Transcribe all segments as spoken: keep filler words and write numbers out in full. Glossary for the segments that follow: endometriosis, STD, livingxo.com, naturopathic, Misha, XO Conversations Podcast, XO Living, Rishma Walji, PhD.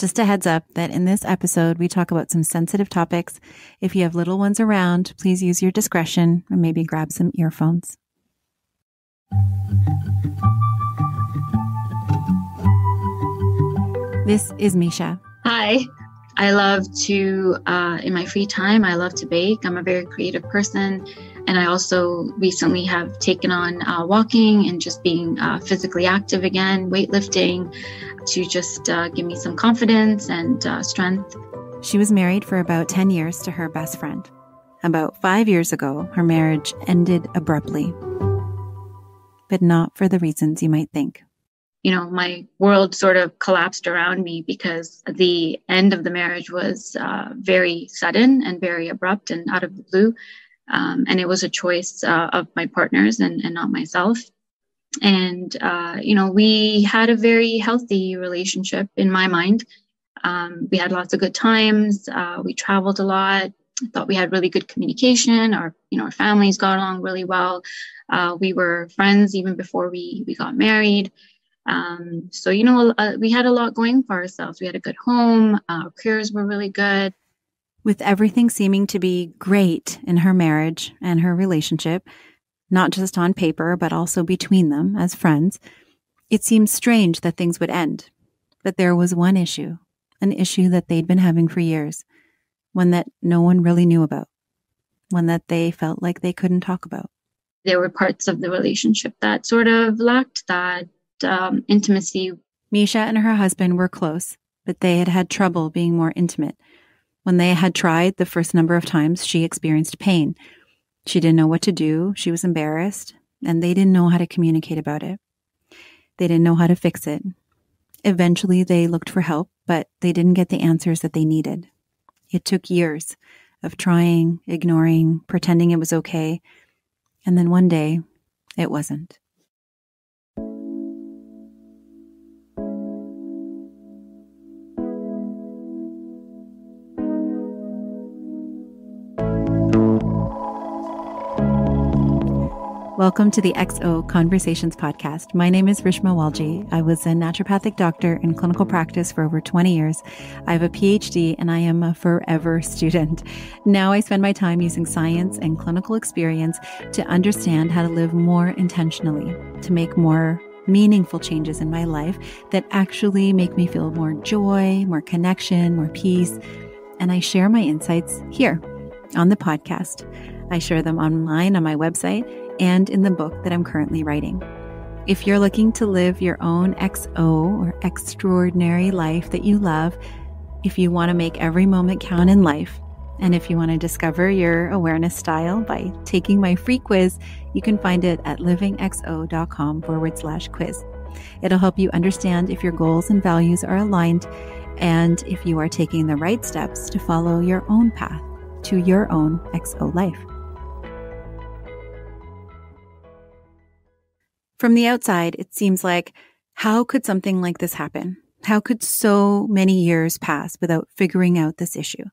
Just a heads up that in this episode, we talk about some sensitive topics. If you have little ones around, please use your discretion and maybe grab some earphones. This is Misha. Hi. I love to, uh, in my free time, I love to bake. I'm a very creative person. And I also recently have taken on uh, walking and just being uh, physically active again, weightlifting, to just uh, give me some confidence and uh, strength. She was married for about ten years to her best friend. About five years ago, her marriage ended abruptly, but not for the reasons you might think. You know, my world sort of collapsed around me because the end of the marriage was uh, very sudden and very abrupt and out of the blue. Um, and it was a choice uh, of my partners and, and not myself. And, uh, you know, we had a very healthy relationship in my mind. Um, we had lots of good times. Uh, we traveled a lot. I thought we had really good communication. Our, you know, our families got along really well. Uh, we were friends even before we, we got married. Um, so, you know, uh, we had a lot going for ourselves. We had a good home. Uh, our careers were really good. With everything seeming to be great in her marriage and her relationship, not just on paper, but also between them as friends, it seemed strange that things would end. But there was one issue, an issue that they'd been having for years, one that no one really knew about, one that they felt like they couldn't talk about. There were parts of the relationship that sort of lacked that Um, intimacy. Misha and her husband were close, but they had had trouble being more intimate. When they had tried the first number of times, she experienced pain. She didn't know what to do. She was embarrassed, and they didn't know how to communicate about it. They didn't know how to fix it. Eventually, they looked for help, but they didn't get the answers that they needed. It took years of trying, ignoring, pretending it was okay. And then one day, it wasn't. Welcome to the X O Conversations Podcast. My name is Rishma Walji. I was a naturopathic doctor in clinical practice for over twenty years. I have a P H D and I am a forever student. Now I spend my time using science and clinical experience to understand how to live more intentionally, to make more meaningful changes in my life that actually make me feel more joy, more connection, more peace. And I share my insights here on the podcast. I share them online on my website and in the book that I'm currently writing. If you're looking to live your own X O or extraordinary life that you love, if you want to make every moment count in life, and if you want to discover your awareness style by taking my free quiz, you can find it at livingxo.com forward slash quiz. It'll help you understand if your goals and values are aligned and if you are taking the right steps to follow your own path to your own X O life. From the outside, it seems like, how could something like this happen? How could so many years pass without figuring out this issue?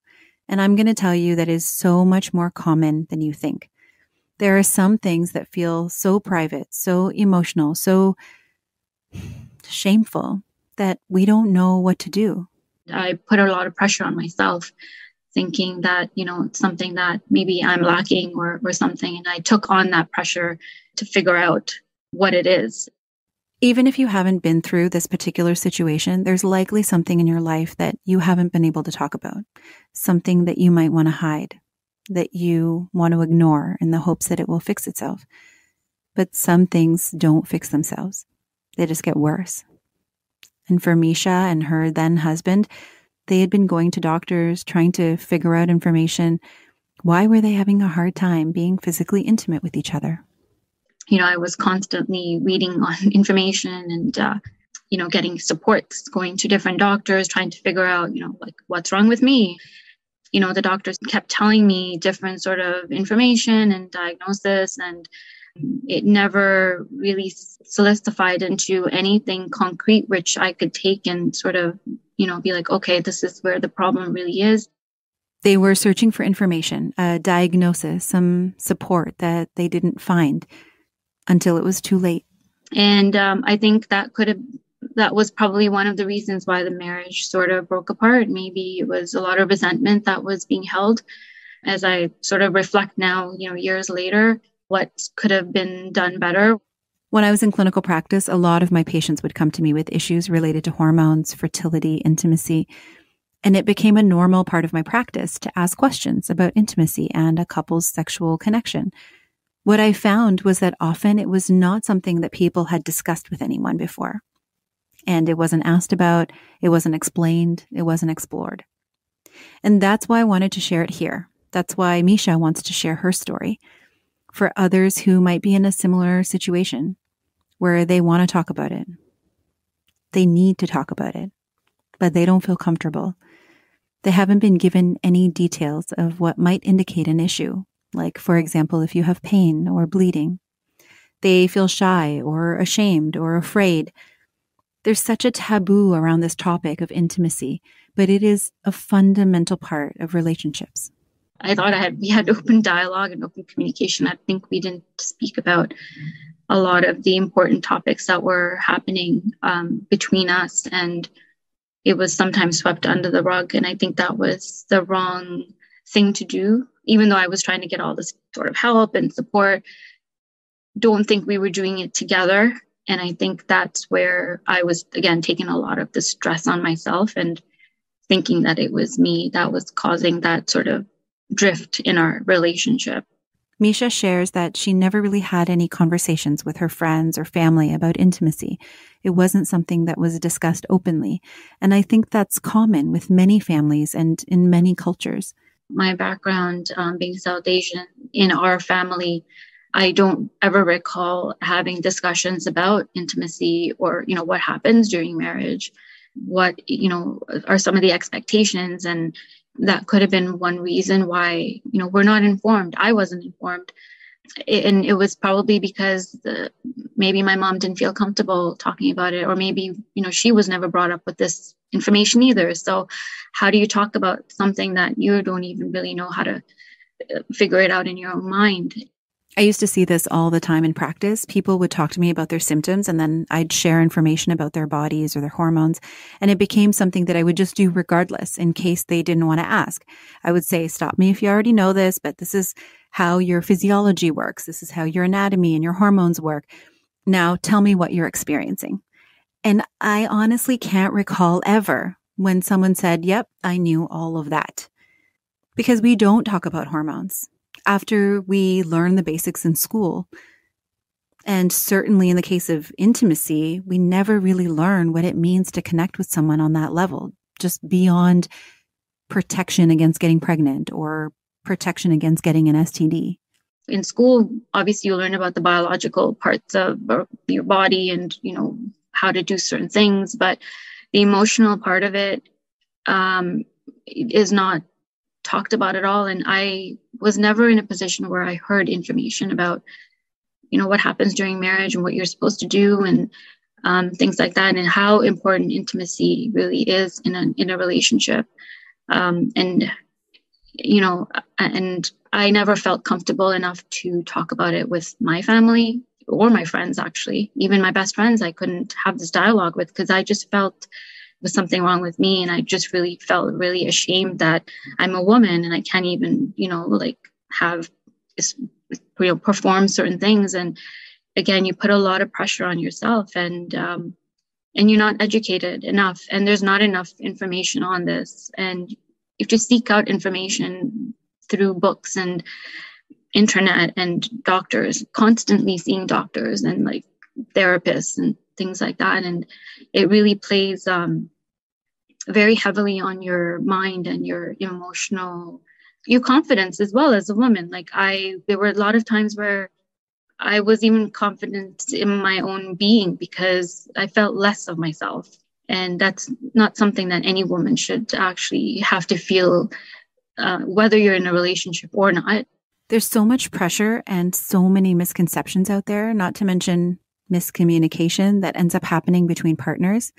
And I'm going to tell you that is so much more common than you think. There are some things that feel so private, so emotional, so shameful that we don't know what to do. I put a lot of pressure on myself, thinking that, you know, it's something that maybe I'm lacking or, or something. And I took on that pressure to figure out what it is. Even if you haven't been through this particular situation, there's likely something in your life that you haven't been able to talk about, something that you might want to hide, that you want to ignore in the hopes that it will fix itself. But some things don't fix themselves. They just get worse. And for Misha and her then husband, they had been going to doctors, trying to figure out information. Why were they having a hard time being physically intimate with each other? You know, I was constantly reading on information and, uh, you know, getting supports, going to different doctors, trying to figure out, you know, like, what's wrong with me? You know, the doctors kept telling me different sort of information and diagnosis, and it never really solidified into anything concrete, which I could take and sort of, you know, be like, okay, this is where the problem really is. They were searching for information, a diagnosis, some support that they didn't find, until it was too late. And um, I think that could have that was probably one of the reasons why the marriage sort of broke apart. Maybe it was a lot of resentment that was being held. As I sort of reflect now, you know, years later, what could have been done better? When I was in clinical practice, a lot of my patients would come to me with issues related to hormones, fertility, intimacy. And it became a normal part of my practice to ask questions about intimacy and a couple's sexual connection. What I found was that often it was not something that people had discussed with anyone before. And it wasn't asked about, it wasn't explained, it wasn't explored. And that's why I wanted to share it here. That's why Misha wants to share her story for others who might be in a similar situation where they want to talk about it. They need to talk about it, but they don't feel comfortable. They haven't been given any details of what might indicate an issue, like, for example, if you have pain or bleeding. They feel shy or ashamed or afraid. There's such a taboo around this topic of intimacy, but it is a fundamental part of relationships. I thought I had, we had open dialogue and open communication. I think we didn't speak about a lot of the important topics that were happening um, between us, and it was sometimes swept under the rug. And I think that was the wrong thing to do, even though I was trying to get all this sort of help and support. Don't think we were doing it together. And I think that's where I was, again, taking a lot of the stress on myself and thinking that it was me that was causing that sort of drift in our relationship. Misha shares that she never really had any conversations with her friends or family about intimacy. It wasn't something that was discussed openly. And I think that's common with many families and in many cultures. My background, um, being South Asian, in our family, I don't ever recall having discussions about intimacy or, you know, what happens during marriage, what, you know, are some of the expectations. And that could have been one reason why, you know, we're not informed. I wasn't informed. And it was probably because the, maybe my mom didn't feel comfortable talking about it, or maybe, you know, she was never brought up with this information either. So how do you talk about something that you don't even really know how to figure it out in your own mind? I used to see this all the time in practice. People would talk to me about their symptoms, and then I'd share information about their bodies or their hormones. And it became something that I would just do regardless in case they didn't want to ask. I would say, stop me if you already know this, but this is how your physiology works. This is how your anatomy and your hormones work. Now tell me what you're experiencing. And I honestly can't recall ever when someone said, yep, I knew all of that. Because we don't talk about hormones after we learn the basics in school. And certainly in the case of intimacy, we never really learn what it means to connect with someone on that level, just beyond protection against getting pregnant or protection against getting an S T D. In school, obviously you learn about the biological parts of your body and, you know, how to do certain things, but the emotional part of it um, is not talked about at all. And I was never in a position where I heard information about, you know, what happens during marriage and what you're supposed to do and um, things like that, and how important intimacy really is in a, in a relationship. Um, and, you know, and I never felt comfortable enough to talk about it with my family or my friends, actually. Even my best friends, I couldn't have this dialogue with, because I just felt was something wrong with me. And I just really felt really ashamed that I'm a woman and I can't even, you know, like have, you know, perform certain things. And again, you put a lot of pressure on yourself, and, um, and you're not educated enough, and there's not enough information on this. And if you seek out information through books and internet and doctors, constantly seeing doctors and like therapists and things like that. And it really plays um, very heavily on your mind and your emotional, your confidence as well as a woman. Like I, there were a lot of times where I was even confident in my own being because I felt less of myself. And that's not something that any woman should actually have to feel, uh, whether you're in a relationship or not. There's so much pressure and so many misconceptions out there, not to mention miscommunication that ends up happening between partners.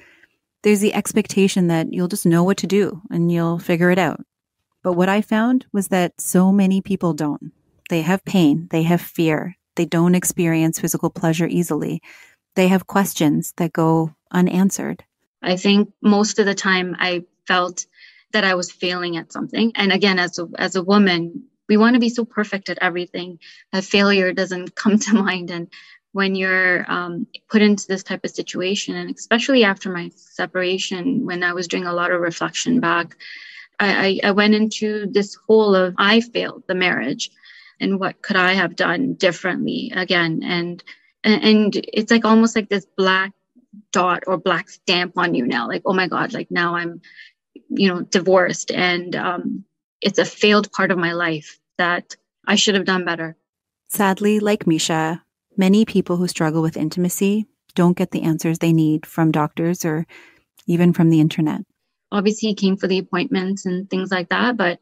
There's the expectation that you'll just know what to do and you'll figure it out. But what I found was that so many people don't. They have pain, they have fear, they don't experience physical pleasure easily. they have questions that go unanswered? I think most of the time I felt that I was failing at something. And again, as a, as a woman, we want to be so perfect at everything that failure doesn't come to mind. And when you're um, put into this type of situation, and especially after my separation, when I was doing a lot of reflection back, I, I, I went into this hole of, I failed the marriage and what could I have done differently again? And, and it's like almost like this black dot or black stamp on you now, like, oh my God, like now I'm, you know, divorced and um, it's a failed part of my life that I should have done better. Sadly, like Misha, many people who struggle with intimacy don't get the answers they need from doctors or even from the internet. Obviously, he came for the appointments and things like that, but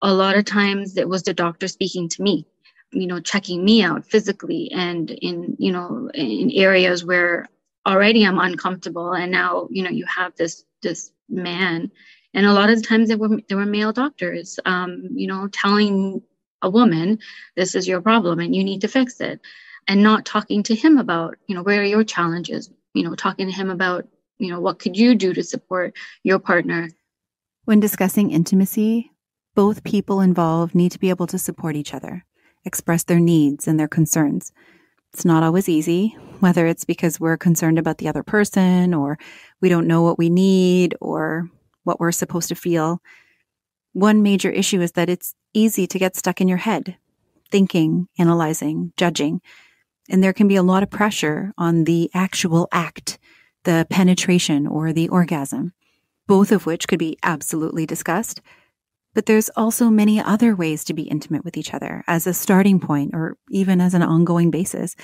a lot of times it was the doctor speaking to me, you know, checking me out physically and in, you know, in areas where already I'm uncomfortable. And now, you know, you have this, this man. And a lot of the times there were, there were male doctors, um, you know, telling a woman, this is your problem and you need to fix it, and not talking to him about, you know, where are your challenges, you know, talking to him about, you know, what could you do to support your partner? When discussing intimacy, both people involved need to be able to support each other, express their needs and their concerns. It's not always easy, whether it's because we're concerned about the other person or we don't know what we need or what we're supposed to feel. One major issue is that it's easy to get stuck in your head, thinking, analyzing, judging. And there can be a lot of pressure on the actual act, the penetration or the orgasm, both of which could be absolutely discussed. But there's also many other ways to be intimate with each other as a starting point or even as an ongoing basis.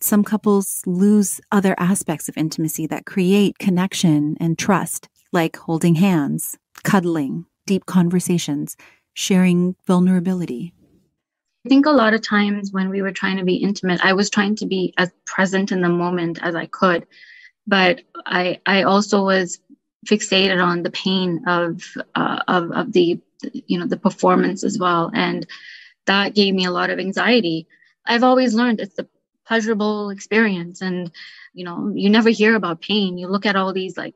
Some couples lose other aspects of intimacy that create connection and trust, like holding hands, cuddling, deep conversations, sharing vulnerability. I think a lot of times when we were trying to be intimate, I was trying to be as present in the moment as I could. But I I also was fixated on the pain of uh, of of the you know, the performance as well. And that gave me a lot of anxiety. I've always learned it's a pleasurable experience. And, you know, you never hear about pain. You look at all these like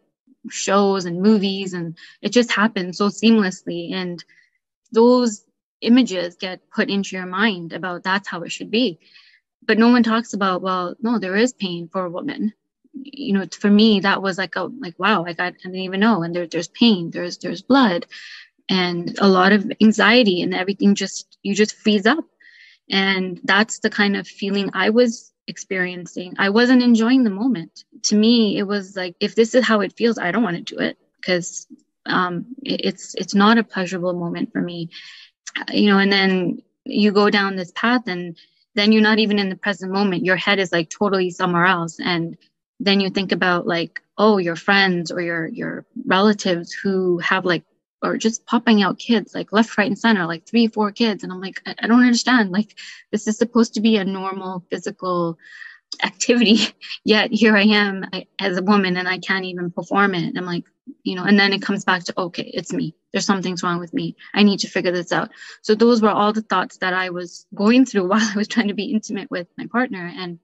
shows and movies and it just happens so seamlessly. And those images get put into your mind about that's how it should be. But no one talks about, well, no, there is pain for a woman. You know, for me, that was like, a like, wow, like I, I didn't even know. And there, there's pain, there's, there's blood. And a lot of anxiety and everything, just, you just freeze up. And that's the kind of feeling I was experiencing. I wasn't enjoying the moment. To me, it was like, if this is how it feels, I don't want to do it because um, it, it's, it's not a pleasurable moment for me, you know, and then you go down this path and then you're not even in the present moment. Your head is like totally somewhere else. And then you think about like, oh, your friends or your, your relatives who have like, or just popping out kids, like left, right, and center, like three, four kids. And I'm like, I, I don't understand. Like, this is supposed to be a normal physical activity. Yet here I am I, as a woman and I can't even perform it. And I'm like, you know, and then it comes back to, okay, it's me. There's something's wrong with me. I need to figure this out. So those were all the thoughts that I was going through while I was trying to be intimate with my partner. And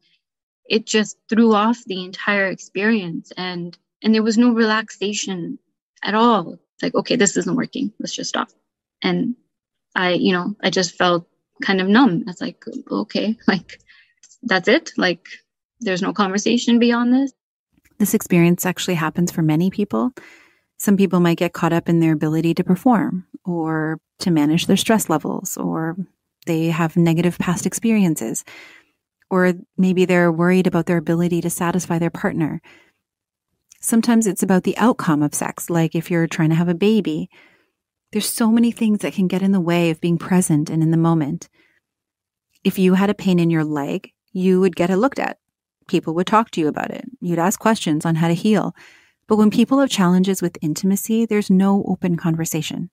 it just threw off the entire experience. And, and there was no relaxation at all. Like, okay, this isn't working. Let's just stop. And I, you know, I just felt kind of numb. I was like, okay, like that's it. Like there's no conversation beyond this. This experience actually happens for many people. Some people might get caught up in their ability to perform or to manage their stress levels, or they have negative past experiences, or maybe they're worried about their ability to satisfy their partner. Sometimes it's about the outcome of sex, like if you're trying to have a baby. There's so many things that can get in the way of being present and in the moment. If you had a pain in your leg, you would get it looked at. People would talk to you about it. You'd ask questions on how to heal. But when people have challenges with intimacy, there's no open conversation.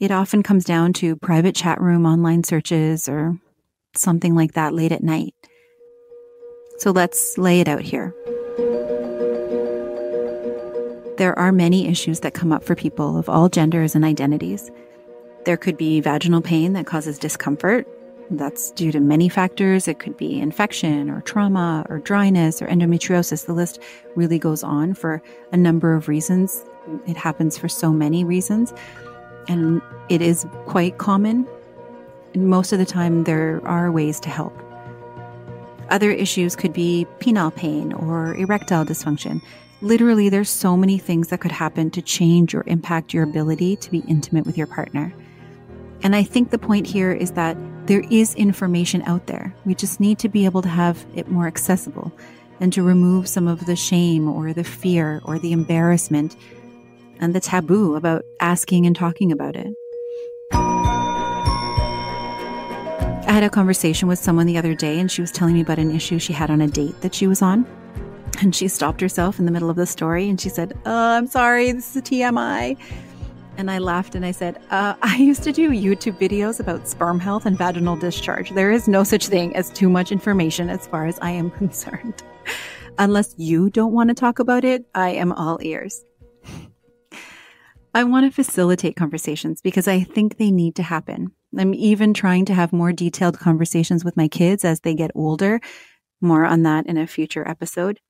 It often comes down to private chat room, online searches, or something like that late at night. So let's lay it out here. There are many issues that come up for people of all genders and identities. There could be vaginal pain that causes discomfort, That's due to many factors. It could be infection or trauma or dryness or endometriosis. The list really goes on for a number of reasons. It happens for so many reasons. And it is quite common. And most of the time, there are ways to help. Other issues could be penile pain or erectile dysfunction. Literally, there's so many things that could happen to change or impact your ability to be intimate with your partner. And I think the point here is that there is information out there. We just need to be able to have it more accessible and to remove some of the shame or the fear or the embarrassment and the taboo about asking and talking about it. I had a conversation with someone the other day, and she was telling me about an issue she had on a date that she was on. And she stopped herself in the middle of the story and she said, "Oh, I'm sorry, this is a T M I." And I laughed and I said, uh, I used to do YouTube videos about sperm health and vaginal discharge. There is no such thing as too much information as far as I am concerned. Unless you don't want to talk about it, I am all ears. I want to facilitate conversations because I think they need to happen. I'm even trying to have more detailed conversations with my kids as they get older. More on that in a future episode.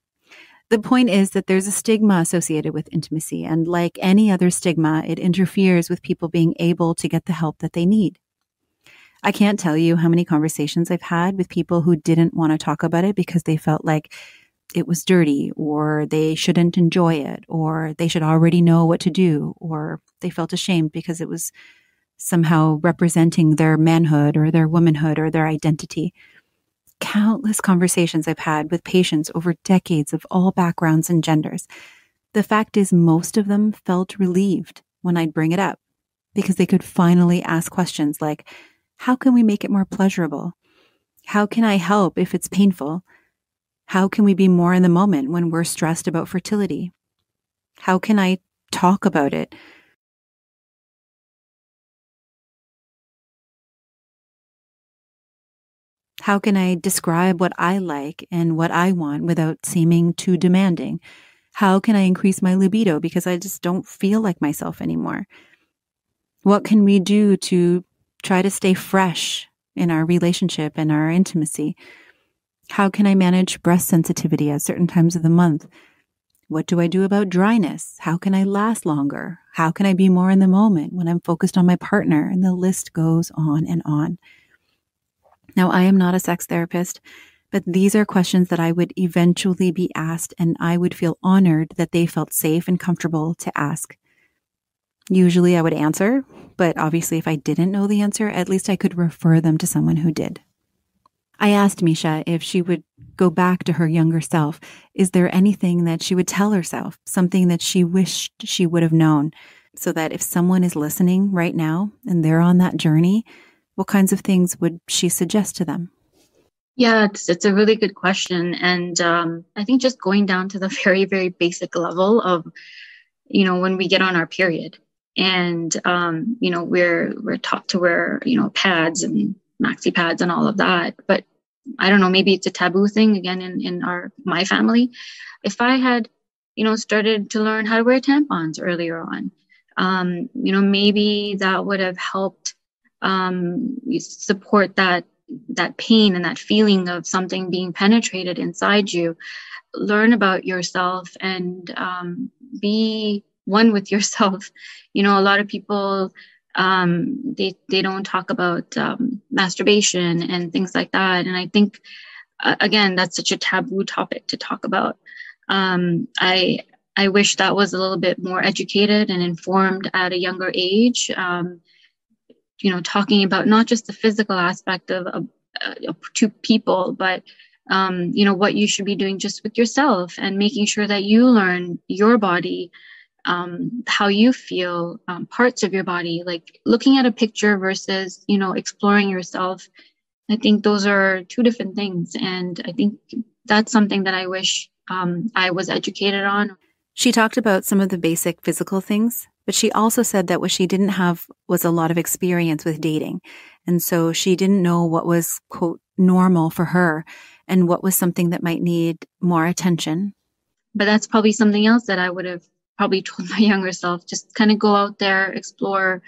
The point is that there's a stigma associated with intimacy, and like any other stigma, it interferes with people being able to get the help that they need. I can't tell you how many conversations I've had with people who didn't want to talk about it because they felt like it was dirty, or they shouldn't enjoy it, or they should already know what to do, or they felt ashamed because it was somehow representing their manhood or their womanhood or their identity. Countless conversations I've had with patients over decades of all backgrounds and genders. The fact is, most of them felt relieved when I'd bring it up because they could finally ask questions like, how can we make it more pleasurable? How can I help if it's painful? How can we be more in the moment when we're stressed about fertility? How can I talk about it? How can I describe what I like and what I want without seeming too demanding? How can I increase my libido because I just don't feel like myself anymore? What can we do to try to stay fresh in our relationship and our intimacy? How can I manage breast sensitivity at certain times of the month? What do I do about dryness? How can I last longer? How can I be more in the moment when I'm focused on my partner? And the list goes on and on. Now, I am not a sex therapist, but these are questions that I would eventually be asked, and I would feel honored that they felt safe and comfortable to ask. Usually I would answer, but obviously if I didn't know the answer, at least I could refer them to someone who did. I asked Misha if she would go back to her younger self. Is there anything that she would tell herself, something that she wished she would have known, so that if someone is listening right now and they're on that journey, what kinds of things would she suggest to them? Yeah, it's, it's a really good question. And um, I think just going down to the very, very basic level of, you know, when we get on our period and, um, you know, we're we're taught to wear, you know, pads and maxi pads and all of that. But I don't know, maybe it's a taboo thing again in, in our my family. If I had, you know, started to learn how to wear tampons earlier on, um, you know, maybe that would have helped Um, you support that that pain and that feeling of something being penetrated inside you. Learn about yourself and um, be one with yourself. You know, a lot of people, um, they they don't talk about um, masturbation and things like that. And I think, uh, again, that's such a taboo topic to talk about. Um, I I wish that was a little bit more educated and informed at a younger age. Um, you know, talking about not just the physical aspect of, of, of two people, but, um, you know, what you should be doing just with yourself and making sure that you learn your body, um, how you feel, um, parts of your body, like looking at a picture versus, you know, exploring yourself. I think those are two different things. And I think that's something that I wish um, I was educated on. She talked about some of the basic physical things, but she also said that what she didn't have was a lot of experience with dating. And so she didn't know what was, quote, normal for her and what was something that might need more attention. But that's probably something else that I would have probably told my younger self, just kind of go out there, explore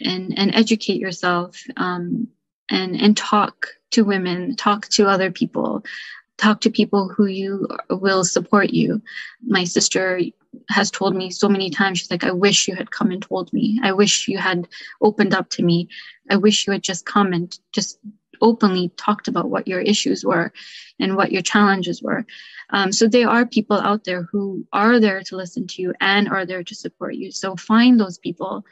and, and educate yourself. Um, and and talk to women, talk to other people, talk to people who you will support you. My sister has told me so many times, she's like, I wish you had come and told me. I wish you had opened up to me. I wish you had just come and just openly talked about what your issues were and what your challenges were. Um, so there are people out there who are there to listen to you and are there to support you. So find those people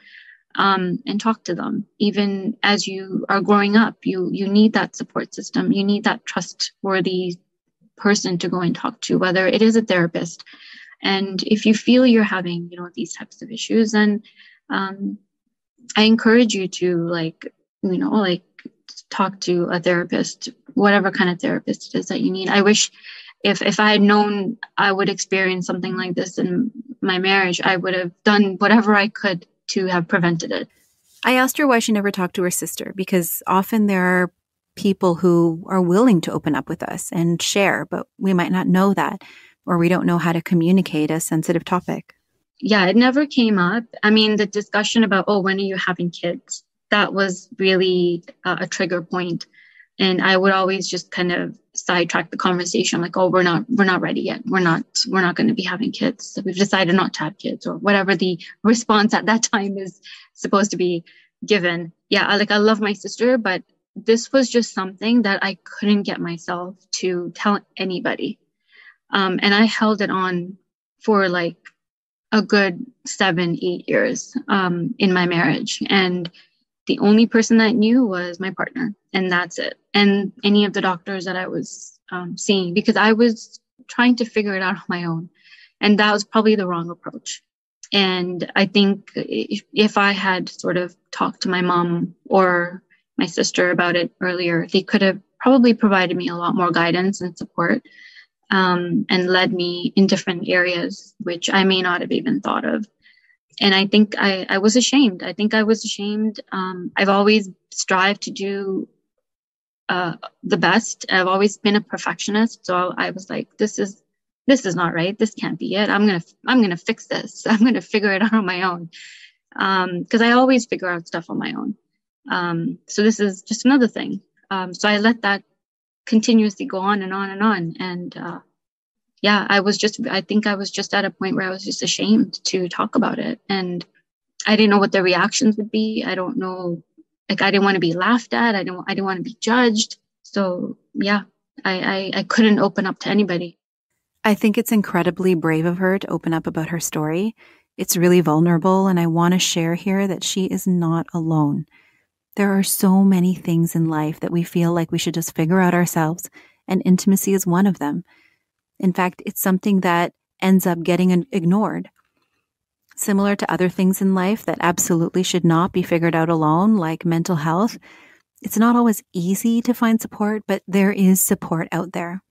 um, and talk to them. Even as you are growing up, you you need that support system. You need that trustworthy person to go and talk to, whether it is a therapist. And if you feel you're having, you know, these types of issues, then um, I encourage you to, like, you know, like, talk to a therapist, whatever kind of therapist it is that you need. I wish if if I had known I would experience something like this in my marriage, I would have done whatever I could to have prevented it. I asked her why she never talked to her sister, because often there are people who are willing to open up with us and share, but we might not know that, or we don't know how to communicate a sensitive topic. Yeah, it never came up. I mean, the discussion about, oh, when are you having kids? That was really uh, a trigger point. And I would always just kind of sidetrack the conversation, like, oh, we're not, we're not ready yet. We're not, we're not going to be having kids. So we've decided not to have kids, or whatever the response at that time is supposed to be given. Yeah. I, like, I love my sister, but this was just something that I couldn't get myself to tell anybody. Um, and I held it on for like a good seven, eight years um, in my marriage. And the only person that knew was my partner, and that's it. And any of the doctors that I was um, seeing, because I was trying to figure it out on my own. And that was probably the wrong approach. And I think if, if I had sort of talked to my mom or my sister about it earlier, they could have probably provided me a lot more guidance and support um, and led me in different areas, which I may not have even thought of. And I think I, I was ashamed. I think I was ashamed. Um, I've always strived to do uh, the best. I've always been a perfectionist. So I was like, this is, this is not right. This can't be it. I'm going to, I'm going to fix this. I'm going to figure it out on my own. Um, cause I always figure out stuff on my own. Um, so this is just another thing. Um, so I let that continuously go on and on and on. And, uh, Yeah, I was just, I think I was just at a point where I was just ashamed to talk about it. And I didn't know what the reactions would be. I don't know, like, I didn't want to be laughed at. I don't, I didn't want to be judged. So yeah, I, I, I couldn't open up to anybody. I think it's incredibly brave of her to open up about her story. It's really vulnerable. And I want to share here that she is not alone. There are so many things in life that we feel like we should just figure out ourselves, and intimacy is one of them. In fact, it's something that ends up getting ignored. Similar to other things in life that absolutely should not be figured out alone, like mental health, it's not always easy to find support, but there is support out there.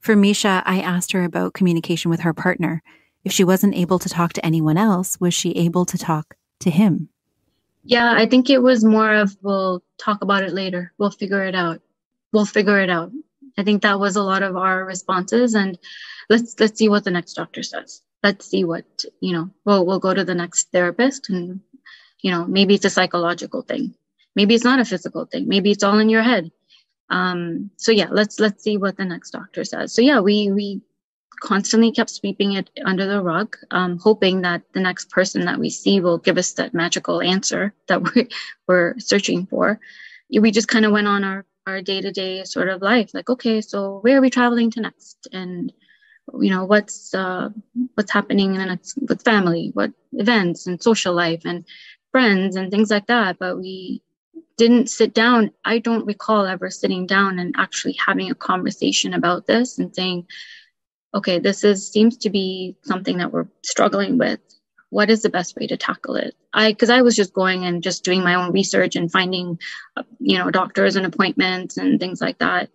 For Misha, I asked her about communication with her partner. If she wasn't able to talk to anyone else, was she able to talk to him? Yeah, I think it was more of, we'll talk about it later. We'll figure it out. We'll figure it out. I think that was a lot of our responses, and let's let's see what the next doctor says. Let's see what, you know, we'll, we'll go to the next therapist, and, you know, maybe it's a psychological thing. Maybe it's not a physical thing. Maybe it's all in your head. Um, so yeah, let's let's see what the next doctor says. So yeah, we we constantly kept sweeping it under the rug, um, hoping that the next person that we see will give us that magical answer that we're, we're searching for. We just kind of went on our our day-to-day sort of life, like, okay, so where are we traveling to next? And, you know, what's uh, what's happening in the next with family, what events and social life and friends and things like that. But we didn't sit down. I don't recall ever sitting down and actually having a conversation about this and saying, okay, this is seems to be something that we're struggling with. What is the best way to tackle it? I, cause I was just going and just doing my own research and finding, you know, doctors and appointments and things like that.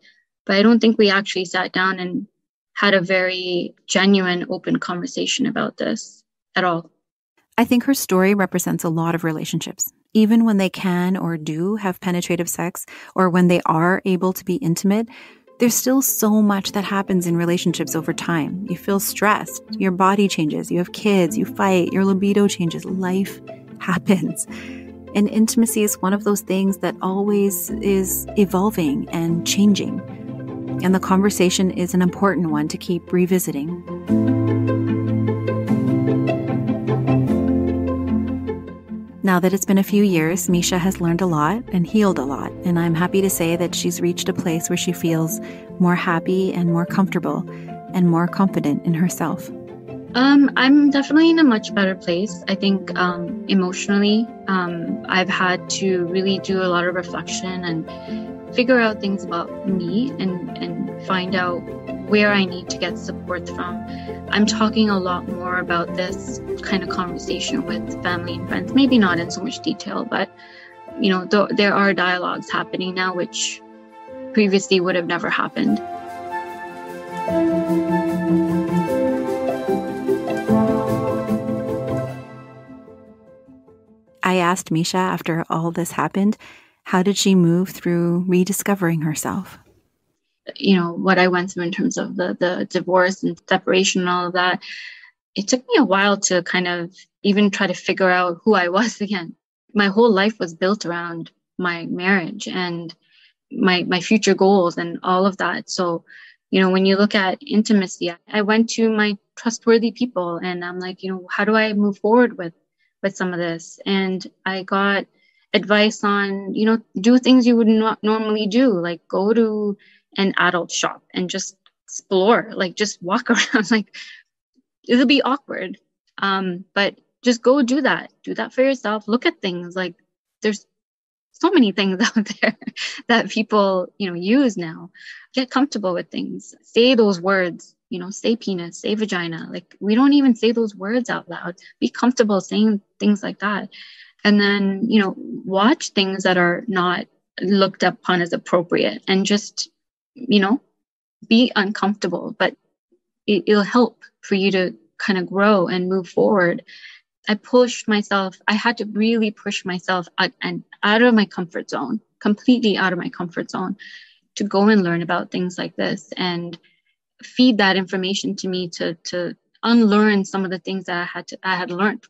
But I don't think we actually sat down and had a very genuine, open conversation about this at all. I think her story represents a lot of relationships, even when they can or do have penetrative sex, or when they are able to be intimate. There's still so much that happens in relationships over time. You feel stressed, your body changes, you have kids, you fight, your libido changes, life happens. And intimacy is one of those things that always is evolving and changing. And the conversation is an important one to keep revisiting. Now that it's been a few years, Misha has learned a lot and healed a lot, and I'm happy to say that she's reached a place where she feels more happy and more comfortable and more confident in herself. Um, I'm definitely in a much better place. I think um, emotionally, um, I've had to really do a lot of reflection and figure out things about me and, and find out where I need to get support from. I'm talking a lot more about this kind of conversation with family and friends, maybe not in so much detail, but, you know, th- there are dialogues happening now, which previously would have never happened. I asked Misha after all this happened, how did she move through rediscovering herself? You know, what I went through in terms of the, the divorce and separation and all of that, it took me a while to kind of even try to figure out who I was again. My whole life was built around my marriage and my my future goals and all of that. So, you know, when you look at intimacy, I went to my trustworthy people and I'm like, you know, how do I move forward with, with some of this? And I got advice on, you know, do things you would not normally do, like go to an adult shop and just explore, like just walk around, like it'll be awkward. Um, but just go do that, do that for yourself. Look at things, like there's so many things out there that people, you know, use now. Get comfortable with things, say those words, you know, say penis, say vagina. Like we don't even say those words out loud. Be comfortable saying things like that. And then, you know, watch things that are not looked upon as appropriate and just, you know, be uncomfortable, but it, it'll help for you to kind of grow and move forward. I pushed myself. I had to really push myself out, and out of my comfort zone, completely out of my comfort zone, to go and learn about things like this and feed that information to me to, to unlearn some of the things that I had to, I had learned.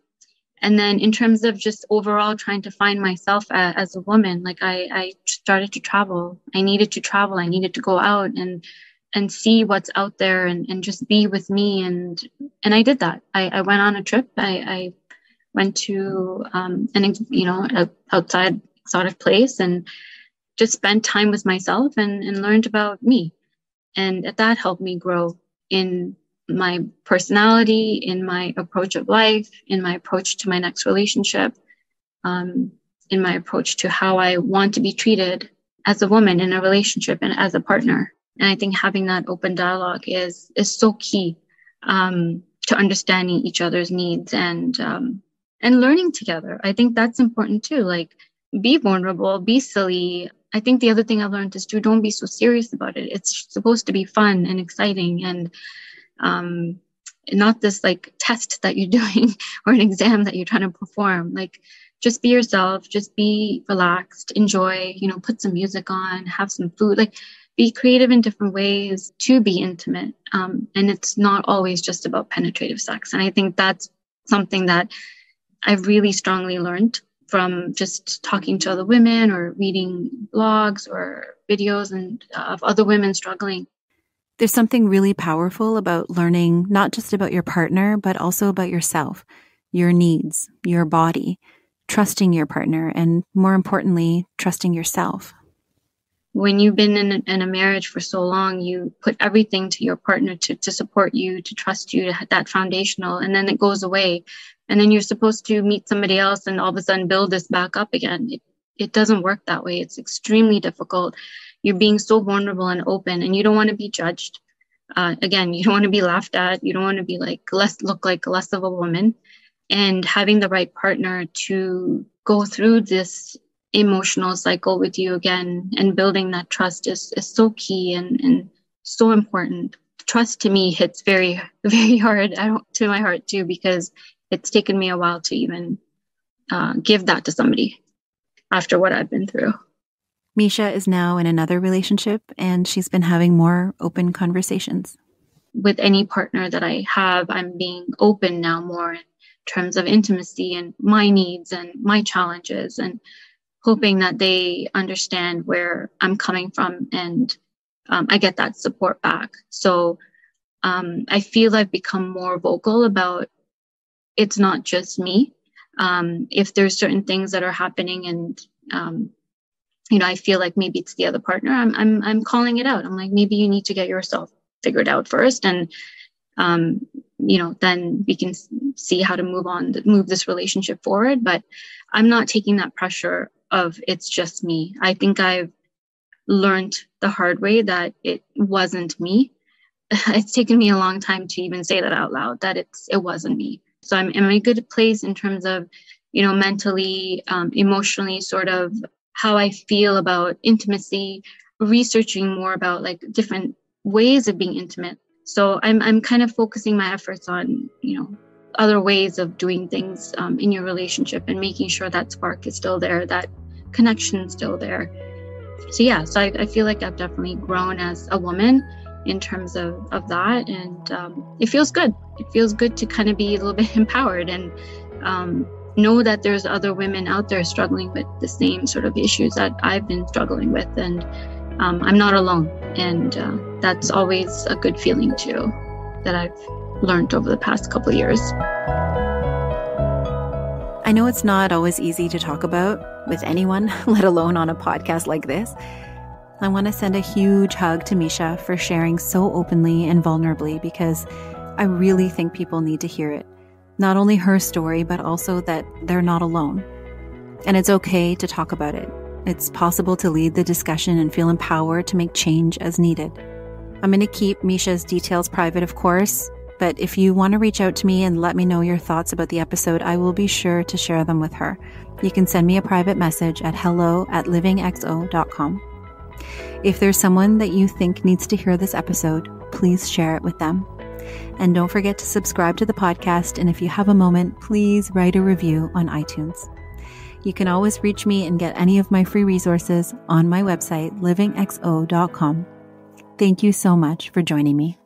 And then in terms of just overall trying to find myself as, as a woman, like I, I started to travel. I needed to travel. I needed to go out and and see what's out there and, and just be with me. And and I did that. I, I went on a trip. I, I went to um, an, you know, a outside exotic place and just spent time with myself and, and learned about me. And that helped me grow in my personality, in my approach of life, in my approach to my next relationship, um, in my approach to how I want to be treated as a woman in a relationship and as a partner. And I think having that open dialogue is is so key um, to understanding each other's needs and um, and learning together. I think that's important too. Like, be vulnerable, be silly. I think the other thing I've learned is to don't be so serious about it. It's supposed to be fun and exciting and um not this like test that you're doing or an exam that you're trying to perform. Like, just be yourself, just be relaxed, enjoy, you know, put some music on, have some food, like be creative in different ways to be intimate. Um, and it's not always just about penetrative sex. And I think that's something that I've really strongly learned from just talking to other women or reading blogs or videos and uh, of other women struggling. There's something really powerful about learning not just about your partner, but also about yourself, your needs, your body, trusting your partner, and more importantly, trusting yourself. When you've been in a, in a marriage for so long, you put everything to your partner to, to support you, to trust you, to have that foundational, and then it goes away. And then you're supposed to meet somebody else and all of a sudden build this back up again. It, it doesn't work that way. It's extremely difficult. You're being so vulnerable and open, and you don't want to be judged. Uh, again, you don't want to be laughed at. You don't want to be like less, look like less of a woman. And having the right partner to go through this emotional cycle with you again and building that trust is, is so key and, and so important. Trust to me hits very, very hard I don't, to my heart too, because it's taken me a while to even uh, give that to somebody after what I've been through. Misha is now in another relationship, and she's been having more open conversations. With any partner that I have, I'm being open now more, terms of intimacy and my needs and my challenges, and hoping that they understand where I'm coming from, and um, I get that support back. So um, I feel I've become more vocal about it's not just me. Um, if there's certain things that are happening and, um, you know, I feel like maybe it's the other partner, I'm, I'm, I'm calling it out. I'm like, maybe you need to get yourself figured out first. And, um, you know, then we can see how to move on, move this relationship forward. But I'm not taking that pressure of it's just me. I think I've learned the hard way that it wasn't me. It's taken me a long time to even say that out loud, that it's, it wasn't me. So I'm in a good place in terms of, you know, mentally, um, emotionally, sort of how I feel about intimacy, researching more about like different ways of being intimate. So I'm I'm kind of focusing my efforts on, you know, other ways of doing things um, in your relationship, and making sure that spark is still there, that connection is still there. So yeah, so I, I feel like I've definitely grown as a woman in terms of, of that. And um, it feels good. It feels good to kind of be a little bit empowered and um, know that there's other women out there struggling with the same sort of issues that I've been struggling with. And um, I'm not alone. And uh, that's always a good feeling too, that I've learned over the past couple of years. I know it's not always easy to talk about with anyone, let alone on a podcast like this. I want to send a huge hug to Misha for sharing so openly and vulnerably, because I really think people need to hear it. Not only her story, but also that they're not alone. And it's okay to talk about it. It's possible to lead the discussion and feel empowered to make change as needed. I'm going to keep Misha's details private, of course, but if you want to reach out to me and let me know your thoughts about the episode, I will be sure to share them with her. You can send me a private message at hello at living x o dot com. If there's someone that you think needs to hear this episode, please share it with them. And don't forget to subscribe to the podcast. And if you have a moment, please write a review on iTunes. You can always reach me and get any of my free resources on my website, living x o dot com. Thank you so much for joining me.